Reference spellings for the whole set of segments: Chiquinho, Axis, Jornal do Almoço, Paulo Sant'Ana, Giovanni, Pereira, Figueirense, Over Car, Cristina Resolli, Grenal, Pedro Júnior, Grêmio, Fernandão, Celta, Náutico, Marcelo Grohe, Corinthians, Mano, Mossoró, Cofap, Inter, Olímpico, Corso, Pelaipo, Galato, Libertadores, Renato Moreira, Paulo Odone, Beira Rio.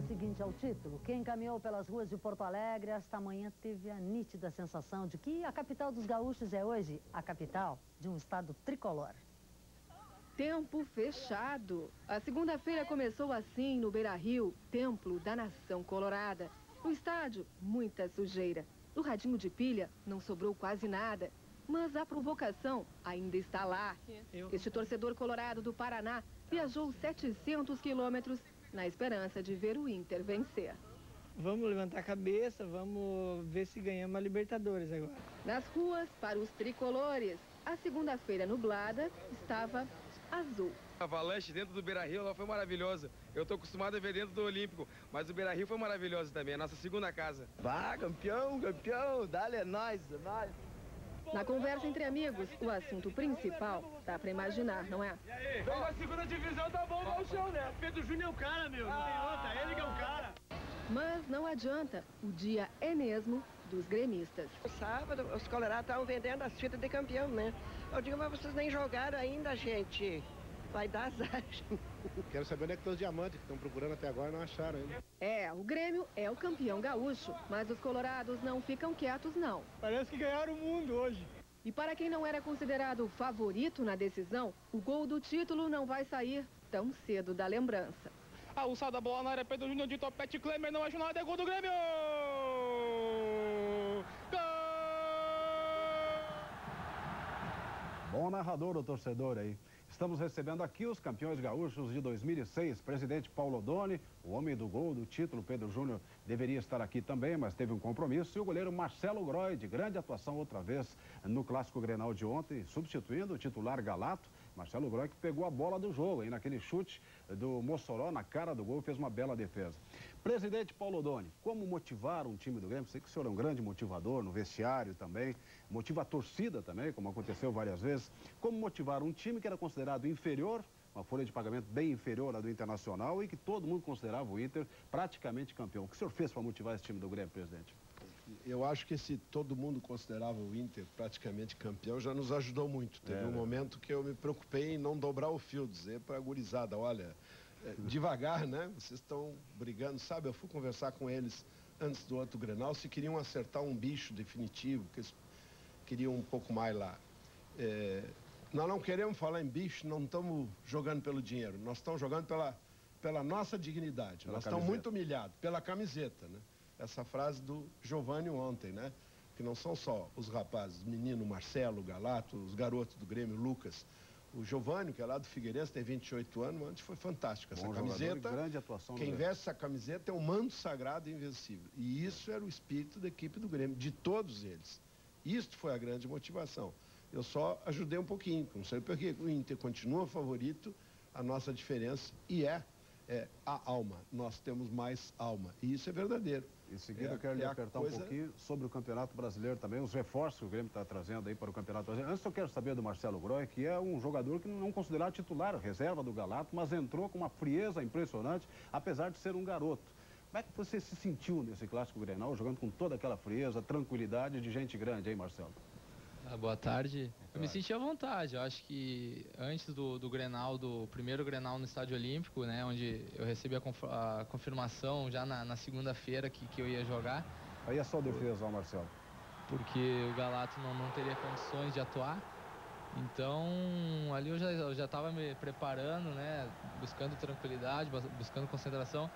dia seguinte ao título, quem caminhou pelas ruas de Porto Alegre esta manhã teve a nítida sensação de que a capital dos gaúchos é hoje a capital de um estado tricolor. Tempo fechado. A segunda-feira começou assim no Beira Rio, templo da nação colorada. No estádio, muita sujeira. No radinho de pilha, não sobrou quase nada. Mas a provocação ainda está lá. Este torcedor colorado do Paraná viajou 700 quilômetros na esperança de ver o Inter vencer. Vamos levantar a cabeça, vamos ver se ganhamos a Libertadores agora. Nas ruas, para os tricolores, a segunda-feira nublada estava azul. A avalanche dentro do Beira-Rio lá foi maravilhosa. Eu estou acostumado a ver dentro do Olímpico, mas o Beira-Rio foi maravilhoso também, a nossa segunda casa. Vá, campeão, campeão, dá-lhe nós, nós. Na conversa entre amigos, o assunto principal dá pra imaginar, não é? E aí? Então, a segunda divisão tá bom, vai o chão, né? Pedro Júnior é o cara, meu. Não tem outra, ele que é o cara. Mas não adianta, o dia é mesmo dos gremistas. No sábado, os colorados estavam vendendo as fitas de campeão, né? Eu digo, mas vocês nem jogaram ainda, gente. Vai dar azar. Quero saber onde é que estão os diamantes que estão procurando até agora e não acharam ainda. É, o Grêmio é o campeão gaúcho, mas os colorados não ficam quietos, não. Parece que ganharam o mundo hoje. E para quem não era considerado favorito na decisão, o gol do título não vai sair tão cedo da lembrança. Alçada, bola na área, Pedro Júnior de topete, Klemer não acha nada, é gol do Grêmio! Gol! Bom narrador o torcedor aí. Estamos recebendo aqui os campeões gaúchos de 2006, presidente Paulo Odone, o homem do gol do título, Pedro Júnior, deveria estar aqui também, mas teve um compromisso, e o goleiro Marcelo Grohe, de grande atuação outra vez no Clássico Grenal de ontem, substituindo o titular Galato. Marcelo Grohe que pegou a bola do jogo, e naquele chute do Mossoró na cara do gol, fez uma bela defesa. Presidente Paulo Odone, como motivar um time do Grêmio? Sei que o senhor é um grande motivador no vestiário também, motiva a torcida também, como aconteceu várias vezes. Como motivar um time que era considerado inferior, uma folha de pagamento bem inferior à do Internacional e que todo mundo considerava o Inter praticamente campeão. O que o senhor fez para motivar esse time do Grêmio, presidente? Eu acho que se todo mundo considerava o Inter praticamente campeão, já nos ajudou muito. Teve um momento que eu me preocupei em não dobrar o fio, dizer para a gurizada, olha, devagar, né? Vocês estão brigando, sabe? Eu fui conversar com eles antes do outro Grenal, se queriam acertar um bicho definitivo, que eles queriam um pouco mais lá. Nós não queremos falar em bicho, não estamos jogando pelo dinheiro. Nós estamos jogando pela nossa dignidade. Nós estamos muito humilhados, pela camiseta, né? Essa frase do Giovanni ontem, né? Que não são só os rapazes, o menino Marcelo, Galato, os garotos do Grêmio, Lucas. O Giovanni, que é lá do Figueirense, tem 28 anos, antes foi fantástico. Essa camiseta, grande atuação. Quem veste essa camiseta é um manto sagrado e invencível. E isso era o espírito da equipe do Grêmio, de todos eles. Isto foi a grande motivação. Eu só ajudei um pouquinho, não sei porque o Inter continua favorito, a nossa diferença, e é a alma. Nós temos mais alma, e isso é verdadeiro. Em seguida eu quero lhe apertar um pouquinho sobre o Campeonato Brasileiro também, os reforços que o Grêmio está trazendo aí para o Campeonato Brasileiro. Antes eu quero saber do Marcelo Grohe, que é um jogador que não considerado titular, reserva do Galato, mas entrou com uma frieza impressionante, apesar de ser um garoto. Como é que você se sentiu nesse Clássico Grenal, jogando com toda aquela frieza, tranquilidade de gente grande, hein, Marcelo? Boa tarde. Eu me senti à vontade. Eu acho que antes do Grenal, do primeiro Grenal no Estádio Olímpico, né, onde eu recebi a confirmação já na segunda-feira que eu ia jogar. Aí é só defesa, Marcelo. Porque o Galato não teria condições de atuar. Então, ali eu já estava me preparando, né, buscando tranquilidade, buscando concentração.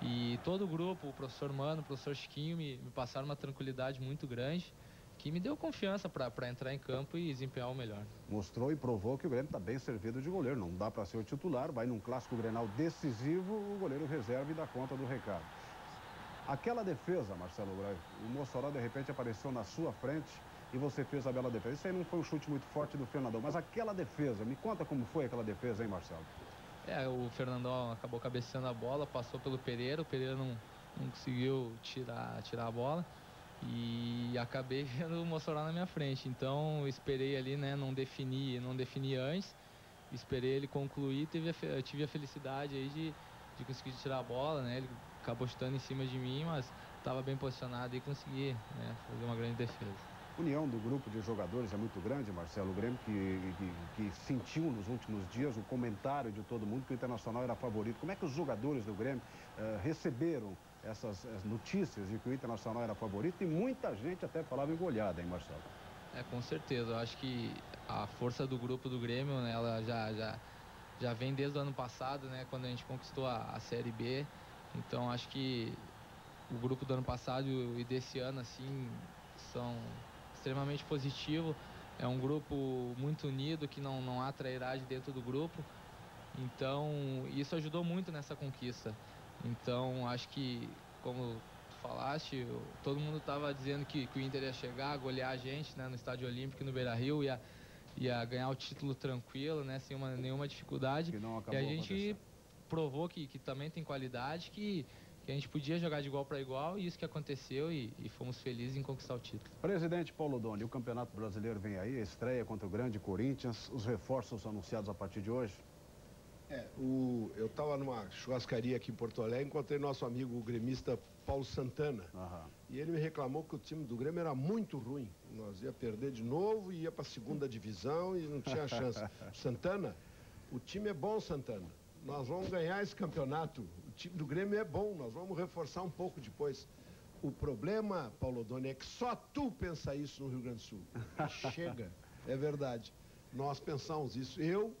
E todo o grupo, o professor Mano, o professor Chiquinho, me passaram uma tranquilidade muito grande. Que me deu confiança para entrar em campo e desempenhar o melhor. Mostrou e provou que o Grêmio está bem servido de goleiro. Não dá para ser o titular, vai num Clássico Grenal decisivo, o goleiro reserva e dá conta do recado. Aquela defesa, Marcelo Grohe, o Mossoró de repente apareceu na sua frente e você fez a bela defesa. Isso aí não foi um chute muito forte do Fernandão, mas aquela defesa, me conta como foi aquela defesa, hein, Marcelo? O Fernandão acabou cabeceando a bola, passou pelo Pereira, o Pereira não conseguiu tirar a bola. E acabei vendo o Mossoró na minha frente, então eu esperei ali, né, não defini antes, esperei ele concluir, tive a felicidade aí de conseguir tirar a bola, né, ele acabou chutando em cima de mim, mas estava bem posicionado e consegui, né, fazer uma grande defesa. união do grupo de jogadores é muito grande, Marcelo. O Grêmio que sentiu nos últimos dias o comentário de todo mundo que o Internacional era favorito. Como é que os jogadores do Grêmio receberam essas notícias de que o Internacional era favorito? E muita gente até falava em goleada, hein, Marcelo? É, com certeza. Eu acho que a força do grupo do Grêmio, né, ela já vem desde o ano passado, né, quando a gente conquistou a Série B. Então, acho que o grupo do ano passado e desse ano, assim, são extremamente positivos. É um grupo muito unido, que não há trairagem dentro do grupo. Então, isso ajudou muito nessa conquista. Então, acho que, como tu falaste, todo mundo estava dizendo que o Inter ia chegar, golear a gente, né, no Estádio Olímpico, no Beira Rio, ia ganhar o título tranquilo, né, sem nenhuma dificuldade. E a gente provou que também tem qualidade, que a gente podia jogar de igual para igual, e isso que aconteceu, e fomos felizes em conquistar o título. Presidente Paulo Odone, o Campeonato Brasileiro vem aí, a estreia contra o grande Corinthians, os reforços anunciados a partir de hoje. Eu estava numa churrascaria aqui em Porto Alegre, encontrei nosso amigo o gremista Paulo Sant'Ana. Uhum. E ele me reclamou que o time do Grêmio era muito ruim. Nós ia perder de novo, ia para a segunda divisão e não tinha chance. Sant'Ana, o time é bom, Sant'Ana. Nós vamos ganhar esse campeonato. O time do Grêmio é bom, nós vamos reforçar um pouco depois. O problema, Paulo Odone, é que só tu pensa isso no Rio Grande do Sul. Chega, é verdade. Nós pensamos isso, eu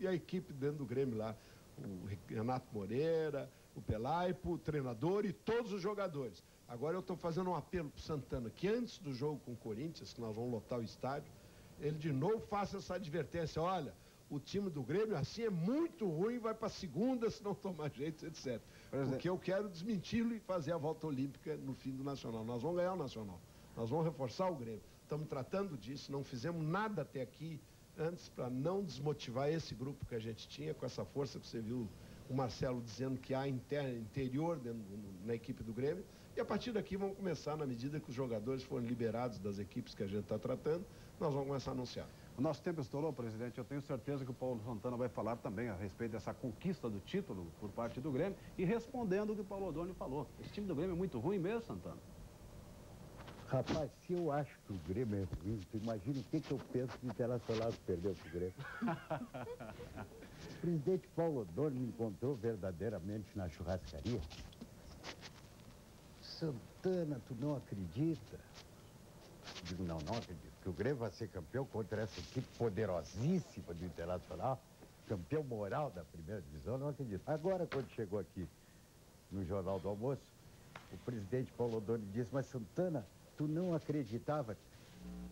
e a equipe dentro do Grêmio lá, o Renato Moreira, o Pelaipo, o treinador e todos os jogadores. Agora eu estou fazendo um apelo para o Sant'Ana, que antes do jogo com o Corinthians, que nós vamos lotar o estádio, ele de novo faça essa advertência: olha, o time do Grêmio assim é muito ruim, vai para a segunda se não tomar jeito, etc. Porque eu quero desmenti-lo e fazer a volta olímpica no fim do Nacional. Nós vamos ganhar o Nacional, nós vamos reforçar o Grêmio. Estamos tratando disso, não fizemos nada até aqui, antes, para não desmotivar esse grupo que a gente tinha, com essa força que você viu o Marcelo dizendo que há interior dentro, na equipe do Grêmio. E a partir daqui vão começar, na medida que os jogadores forem liberados das equipes que a gente está tratando, nós vamos começar a anunciar. O nosso tempo estourou, presidente. Eu tenho certeza que o Paulo Sant'Ana vai falar também a respeito dessa conquista do título por parte do Grêmio, e respondendo o que o Paulo Odone falou. Esse time do Grêmio é muito ruim mesmo, Sant'Ana? Rapaz, se eu acho que o Grêmio é ruim, tu imagina o que eu penso de Internacional que perdeu pro Grêmio. O presidente Paulo Odone me encontrou verdadeiramente na churrascaria. Sant'Ana, tu não acredita? Eu digo, não acredito, que o Grêmio vai ser campeão contra essa equipe poderosíssima do Internacional, campeão moral da primeira divisão, não acredito. Agora, quando chegou aqui no Jornal do Almoço, o presidente Paulo Odone disse: mas Sant'Ana, tu não acreditava?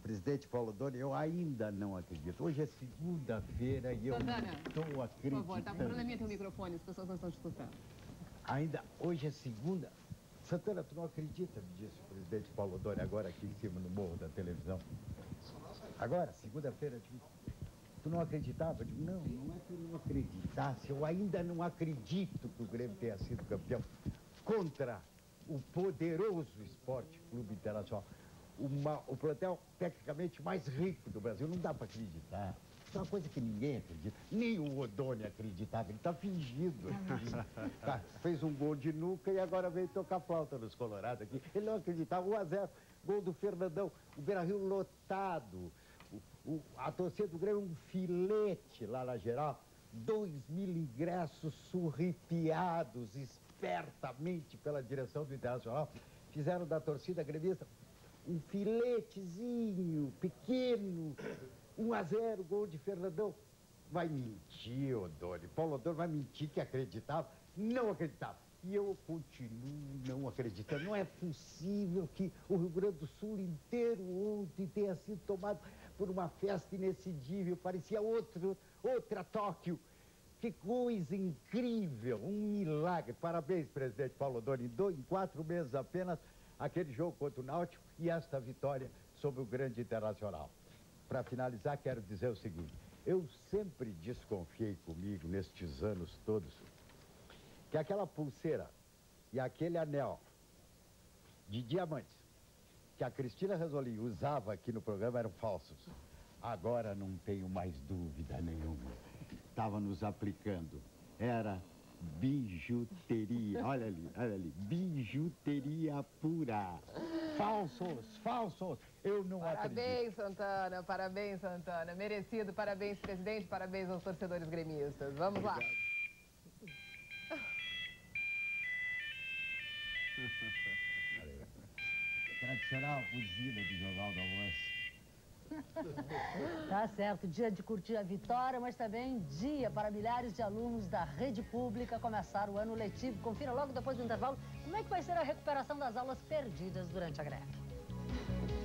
Presidente Paulo Odone, eu ainda não acredito. Hoje é segunda-feira e eu estou acreditando. Por favor, dá um probleminha no microfone, as pessoas não estão escutando. Ainda hoje é segunda. Sant'Ana, tu não acredita, me disse o presidente Paulo Odone agora aqui em cima no morro da televisão. Agora, segunda-feira, tu não acreditava? Eu digo, não é que eu não acreditasse. Eu ainda não acredito que o Grêmio tenha sido campeão contra o poderoso Esporte Clube Internacional. O plantel tecnicamente mais rico do Brasil. Não dá para acreditar. Isso é uma coisa que ninguém acredita. Nem o Odone acreditava. Ele está fingindo. Tá, fez um gol de nuca e agora veio tocar flauta nos Colorados aqui. Ele não acreditava. 1-0. Gol do Fernandão. O Beira Rio lotado. A torcida do Grêmio, um filete lá na geral. 2.000 ingressos surripiados, espertamente pela direção do Internacional. Fizeram da torcida gremista um filetezinho pequeno. 1-0, gol de Fernandão. Vai mentir, Odone. Paulo Odone vai mentir que acreditava. Não acreditava. E eu continuo não acreditando. Não é possível que o Rio Grande do Sul inteiro ontem tenha sido tomado por uma festa inexcedível. Parecia outra Tóquio. Que coisa incrível, um milagre. Parabéns, presidente Paulo Odone. Em 4 meses apenas, aquele jogo contra o Náutico e esta vitória sobre o grande Internacional. Para finalizar, quero dizer o seguinte: eu sempre desconfiei comigo, nestes anos todos, que aquela pulseira e aquele anel de diamantes que a Cristina Resolli usava aqui no programa eram falsos. Agora não tenho mais dúvida nenhuma. Estava nos aplicando. Era bijuteria. Olha ali, bijuteria pura. Falsos. Eu não acredito. Parabéns, Sant'Ana. Merecido. Parabéns, presidente. Parabéns aos torcedores gremistas. Vamos lá. Tradicional fugida do Jornal do Almoço. Tá certo, dia de curtir a vitória, mas também dia para milhares de alunos da rede pública começar o ano letivo. Confira logo depois do intervalo como é que vai ser a recuperação das aulas perdidas durante a greve.